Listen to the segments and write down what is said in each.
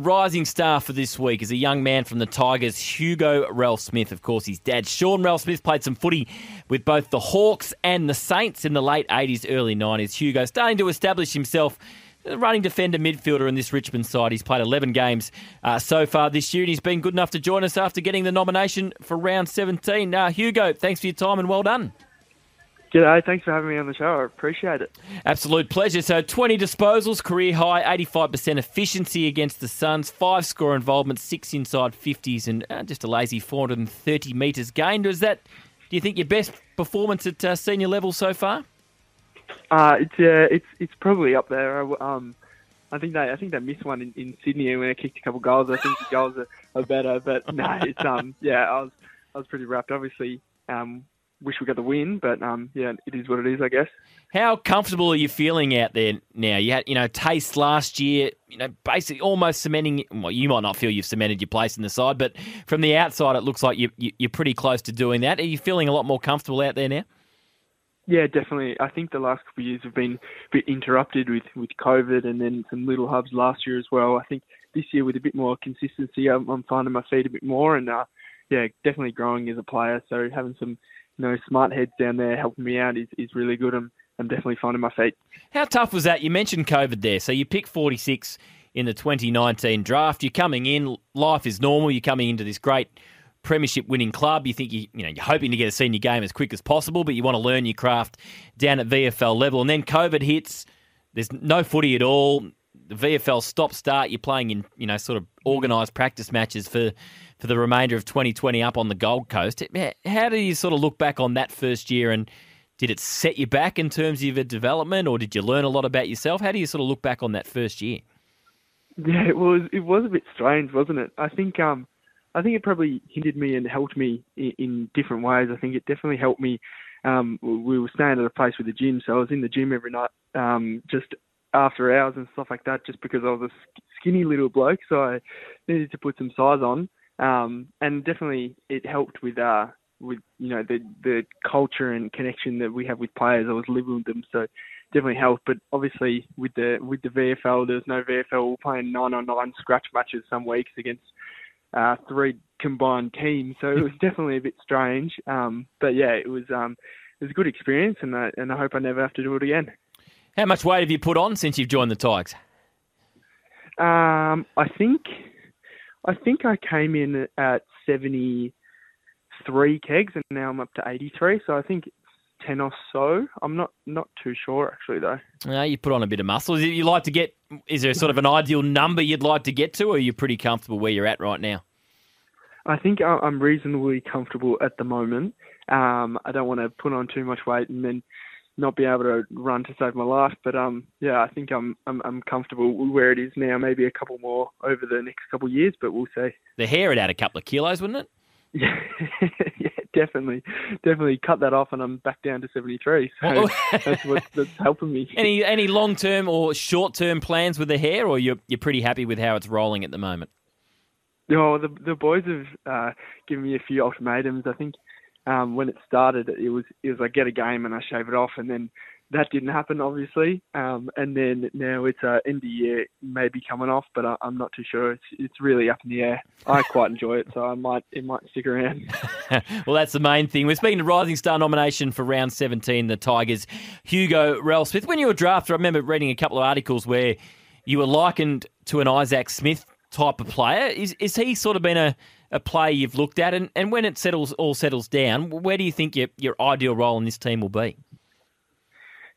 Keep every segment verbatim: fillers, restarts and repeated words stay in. rising star for this week is a young man from the Tigers, Hugo Ralphsmith. Of course, his dad, Sean Ralphsmith, played some footy with both the Hawks and the Saints in the late eighties, early nineties. Hugo starting to establish himself as a running defender midfielder in this Richmond side. He's played eleven games uh, so far this year, and he's been good enough to join us after getting the nomination for round seventeen. Uh, Hugo, thanks for your time and well done. G'day, thanks for having me on the show. I appreciate it. Absolute pleasure. So twenty disposals, career high, eighty-five percent efficiency against the Suns, five score involvements, six inside fifties, and uh, just a lazy four hundred thirty metres gained. Is that, do you think, your best performance at uh, senior level so far? Uh, it's, uh, it's it's probably up there. I, um, I think they I think they missed one in, in Sydney when I kicked a couple of goals. I think the goals are, are better, but no, it's um yeah I was I was pretty wrapped. Obviously, um. Wish we got the win, but um, yeah, it is what it is, I guess. How comfortable are you feeling out there now? You had, you know, taste last year, you know, basically almost cementing. Well, you might not feel you've cemented your place in the side, but from the outside, it looks like you, you, you're pretty close to doing that. Are you feeling a lot more comfortable out there now? Yeah, definitely. I think the last couple of years have been a bit interrupted with, with COVID and then some little hubs last year as well. I think this year with a bit more consistency, I'm, I'm finding my feet a bit more, and uh, yeah, definitely growing as a player. So having some You know, smart heads down there helping me out is, is really good. I'm, I'm definitely finding my feet. How tough was that? You mentioned COVID there. So you pick forty-six in the twenty nineteen draft. You're coming in, life is normal. You're coming into this great premiership winning club. You think you, you know, you're hoping to get a senior game as quick as possible, but you want to learn your craft down at V F L level. And then COVID hits. There's no footy at all. The V F L stop start. You're playing in, you know, sort of organised practice matches for, for the remainder of twenty twenty up on the Gold Coast. How do you sort of look back on that first year, and did it set you back in terms of your development, or did you learn a lot about yourself? How do you sort of look back on that first year? Yeah, it was it was a bit strange, wasn't it? I think um, I think it probably hindered me and helped me in, in different ways. I think it definitely helped me. Um, we were staying at a place with a gym, so I was in the gym every night, um, just after hours and stuff like that, just because I was a skinny little bloke, so I needed to put some size on. Um, and definitely it helped with, uh, with, you know, the, the culture and connection that we have with players. I was living with them, so definitely helped. But obviously with the, with the V F L, there was no V F L. We were playing nine on nine scratch matches some weeks against, uh, three combined teams. So it was definitely a bit strange. Um, but yeah, it was, um, it was a good experience, and I, and I hope I never have to do it again. How much weight have you put on since you've joined the Tigers? Um, I think, I think I came in at seventy-three kegs, and now I'm up to eighty-three. So I think ten or so. I'm not not too sure actually, though. No, you put on a bit of muscle. Is it, you like to get? Is there sort of an ideal number you'd like to get to, or are you pretty comfortable where you're at right now? I think I'm reasonably comfortable at the moment. Um, I don't want to put on too much weight and then not be able to run to save my life, but um, yeah, I think I'm, I'm I'm comfortable where it is now. Maybe a couple more over the next couple of years, but we'll see. The hair would add a couple of kilos, wouldn't it? Yeah, yeah, definitely, definitely. Cut that off, and I'm back down to seventy-three. So that's what that's helping me. Any any long term or short term plans with the hair, or you're you're pretty happy with how it's rolling at the moment? No, oh, the the boys have uh, given me a few ultimatums. I think. Um, when it started, it was it was like get a game and I shave it off, and then that didn't happen, obviously. Um, and then now it's uh, end of year, maybe coming off, but I, I'm not too sure. It's it's really up in the air. I quite enjoy it, so I might it might stick around. Well, that's the main thing. We're speaking to Rising Star nomination for round seventeen, the Tigers, Hugo Ralphsmith. When you were drafted, I remember reading a couple of articles where you were likened to an Isaac Smith type of player. Is is he sort of been a a player you've looked at, and, and when it settles all settles down, where do you think your your ideal role in this team will be?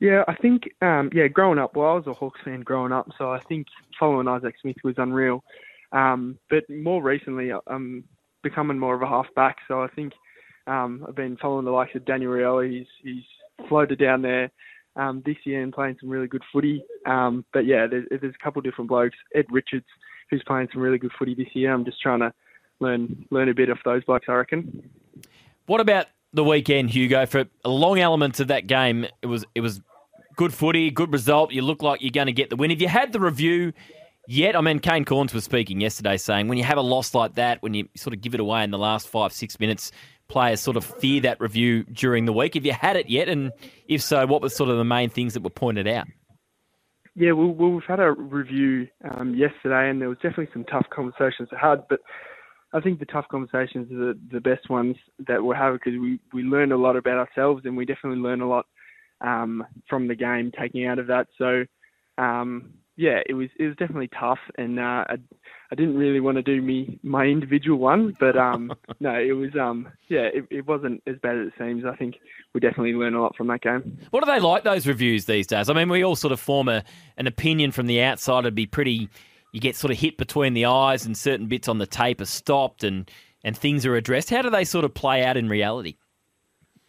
Yeah, I think, um, yeah, growing up, well, I was a Hawks fan growing up, so I think following Isaac Smith was unreal. Um, but more recently, I'm becoming more of a half-back, so I think um, I've been following the likes of Daniel Reale. He's, he's floated down there um, this year and playing some really good footy. Um, but yeah, there's, there's a couple of different blokes. Ed Richards, who's playing some really good footy this year. I'm just trying to Learn learn a bit off those blokes, I reckon. What about the weekend, Hugo? For long elements of that game, it was it was good footy, good result. You look like you're going to get the win. Have you had the review yet? I mean, Kane Corns was speaking yesterday saying when you have a loss like that, when you sort of give it away in the last five, six minutes, players sort of fear that review during the week. Have you had it yet? And if so, what were sort of the main things that were pointed out? yeah, we'll, we've had a review um, yesterday, and there was definitely some tough conversations to have, but I think the tough conversations are the, the best ones that we'll have, because we, we learned a lot about ourselves, and we definitely learn a lot um, from the game taking out of that. So, um, yeah, it was it was definitely tough, and uh, I, I didn't really want to do me my individual one, but um, no, it was um, yeah, it, it wasn't as bad as it seems. I think we definitely learn a lot from that game. What are they like, those reviews these days? I mean, we all sort of form a an opinion from the outside. It'd be pretty. You get sort of hit between the eyes, and certain bits on the tape are stopped, and and things are addressed. How do they sort of play out in reality?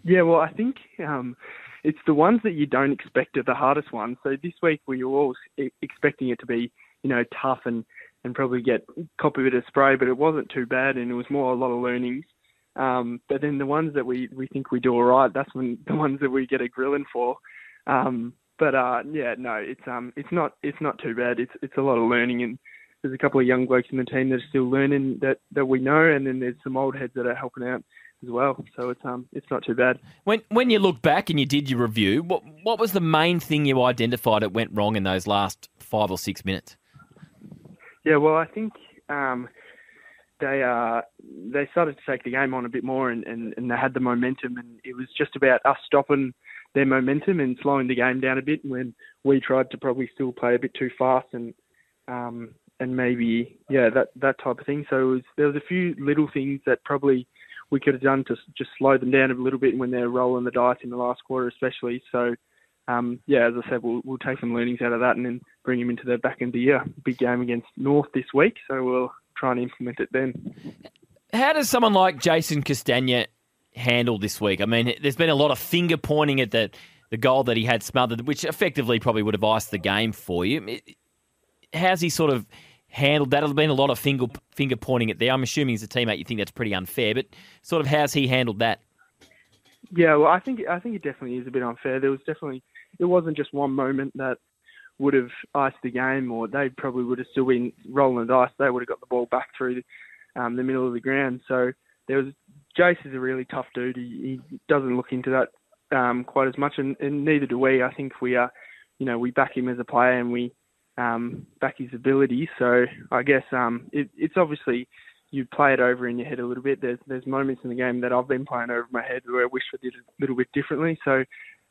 Yeah, well, I think. Um, It's the ones that you don't expect are the hardest ones. So this week we were all expecting it to be, you know, tough and, and probably get cop a bit of spray, but it wasn't too bad, and it was more a lot of learnings. Um, but then the ones that we, we think we do all right, that's when the ones that we get a grilling for. Um, but uh, yeah, no, it's um it's not it's not too bad. It's it's a lot of learning, and there's a couple of young blokes in the team that are still learning that, that we know, and then there's some old heads that are helping out as well, so it's um it's not too bad. When when you look back and you did your review, what what was the main thing you identified that went wrong in those last five or six minutes? Yeah, well, I think um they uh they started to take the game on a bit more, and, and, and they had the momentum, and it was just about us stopping their momentum and slowing the game down a bit when we tried to probably still play a bit too fast, and um and maybe yeah that that type of thing. So it was, there was a few little things that probably we could have done to just slow them down a little bit when they're rolling the dice in the last quarter, especially. So, um, yeah, as I said, we'll, we'll take some learnings out of that and then bring them into the back end of the year. Big game against North this week, so we'll try and implement it then. How does someone like Jason Castagna handle this week? I mean, there's been a lot of finger pointing at the, the goal that he had smothered, which effectively probably would have iced the game for you. How's he sort of handled that? There's been a lot of finger finger pointing at there. I'm assuming as a teammate you think that's pretty unfair, but sort of how's he handled that? Yeah, well, I think I think it definitely is a bit unfair. There was definitely, it wasn't just one moment that would have iced the game, or they probably would have still been rolling the dice. They would have got the ball back through um, the middle of the ground. So there was, Jace is a really tough dude. He, he doesn't look into that um, quite as much, and, and neither do we. I think we are, you know, we back him as a player, and we. Um, back his ability. So I guess um, it, it's obviously you play it over in your head a little bit. There's there's moments in the game that I've been playing over my head where I wish I did a little bit differently. So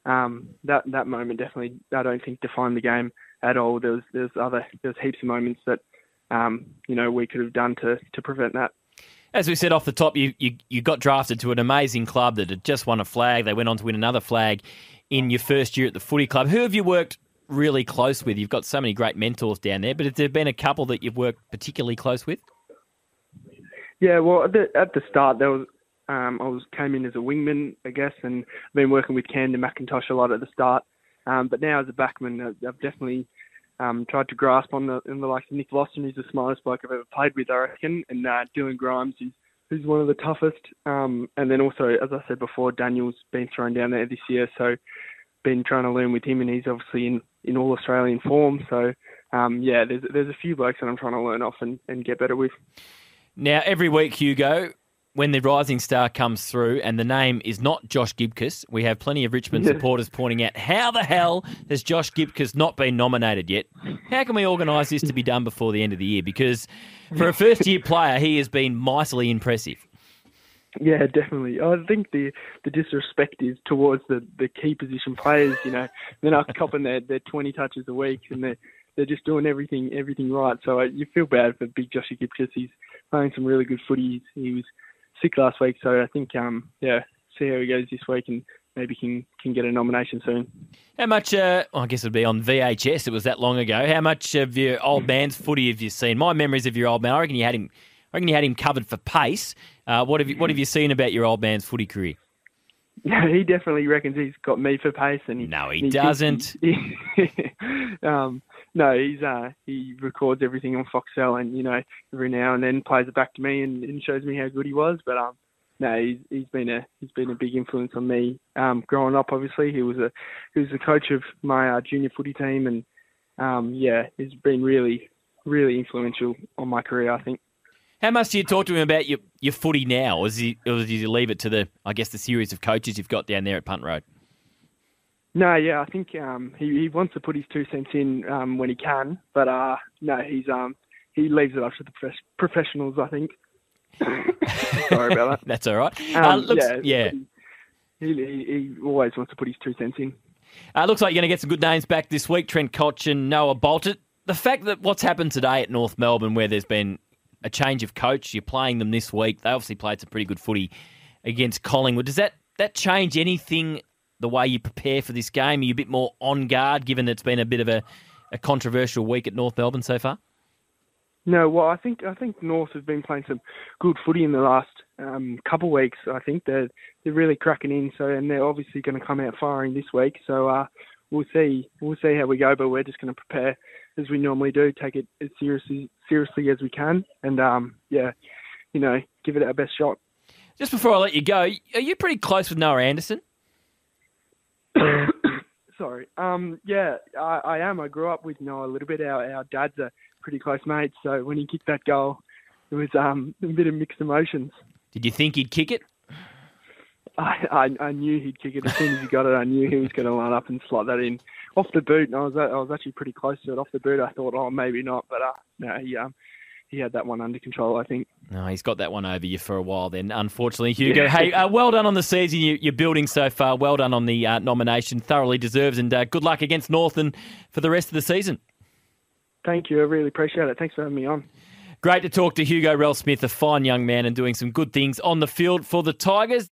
um, that that moment definitely, I don't think, defined the game at all. There was there's other there's heaps of moments that um, you know we could have done to to prevent that. As we said off the top, you, you you got drafted to an amazing club that had just won a flag. They went on to win another flag in your first year at the footy club. Who have you worked really close with? You've got so many great mentors down there, but has there been a couple that you've worked particularly close with? Yeah, well, at the, at the start, there was um, I was came in as a wingman, I guess, and I've been working with Cam McIntosh a lot at the start. Um, but now as a backman, I've, I've definitely um, tried to grasp on the, on the likes of Nick Lawson, who's the smartest bloke I've ever played with, I reckon, and uh, Dylan Grimes, who's, who's one of the toughest. Um, and then also, as I said before, Daniel's been thrown down there this year, so been trying to learn with him, and he's obviously in, in all Australian form. So, um, yeah, there's there's a few blokes that I'm trying to learn off and, and get better with. Now, every week, Hugo, when the rising star comes through and the name is not Josh Gibcus, we have plenty of Richmond supporters pointing out, how the hell has Josh Gibcus not been nominated yet? How can we organise this to be done before the end of the year? Because for a first-year player, he has been mightily impressive. Yeah, definitely. I think the, the disrespect is towards the, the key position players, you know. They're not copping their, their twenty touches a week, and they're, they're just doing everything everything right. So uh, you feel bad for big Joshie Gibcus. He's playing some really good footy. He was sick last week, so I think, um, yeah, see how he goes this week and maybe can, can get a nomination soon. How much, uh, well, I guess it would be on V H S, it was that long ago. How much of your old man's footy have you seen? My memories of your old man, I reckon you had him... I reckon you had him covered for pace. Uh, what have you What have you seen about your old man's footy career? Yeah, he definitely reckons he's got me for pace, and he, no, he, he doesn't. He, he, um, no, he's uh, he records everything on Foxtel, and you know, every now and then plays it back to me and, and shows me how good he was. But um, no, he's, he's been a he's been a big influence on me. Um, growing up, obviously, he was a he was the coach of my uh, junior footy team, and um, yeah, he's been really really influential on my career, I think. How much do you talk to him about your, your footy now, or, is he, or do you leave it to the, I guess, the series of coaches you've got down there at Punt Road? No, yeah, I think um, he, he wants to put his two cents in um, when he can, but uh, no, he's um, he leaves it up to the prof- professionals, I think. Sorry about that. That's all right. Um, uh, looks, yeah, yeah. He, he, he always wants to put his two cents in. Uh, looks like you're going to get some good names back this week, Trent Cotchin, Noah Boltett. The fact that what's happened today at North Melbourne, where there's been a change of coach, you're playing them this week, they obviously played some pretty good footy against Collingwood. Does that, that change anything, the way you prepare for this game? Are you a bit more on guard, given it's been a bit of a, a controversial week at North Melbourne so far? No, well, I think I think North have been playing some good footy in the last um, couple of weeks. I think they're they're really cracking in, so and they're obviously going to come out firing this week. So uh, we'll see we'll see how we go, but we're just going to prepare as we normally do, take it as seriously seriously as we can, and um, yeah, you know, give it our best shot. Just before I let you go, are you pretty close with Noah Anderson? Sorry. Um, yeah, I, I am. I grew up with Noah a little bit. Our, our dads are pretty close mates, so when he kicked that goal, it was um, a bit of mixed emotions. Did you think he'd kick it? I, I, I knew he'd kick it. As soon as he got it, I knew he was going to line up and slot that in. Off the boot, and I was I was actually pretty close to it. Off the boot, I thought, oh, maybe not. But uh, no, he, um, he had that one under control, I think. No, he's got that one over you for a while then, unfortunately, Hugo. Yeah. Hey, uh, well done on the season you, you're building so far. Well done on the uh, nomination. Thoroughly deserves, and uh, good luck against Northern for the rest of the season. Thank you. I really appreciate it. Thanks for having me on. Great to talk to Hugo Ralphsmith, a fine young man and doing some good things on the field for the Tigers.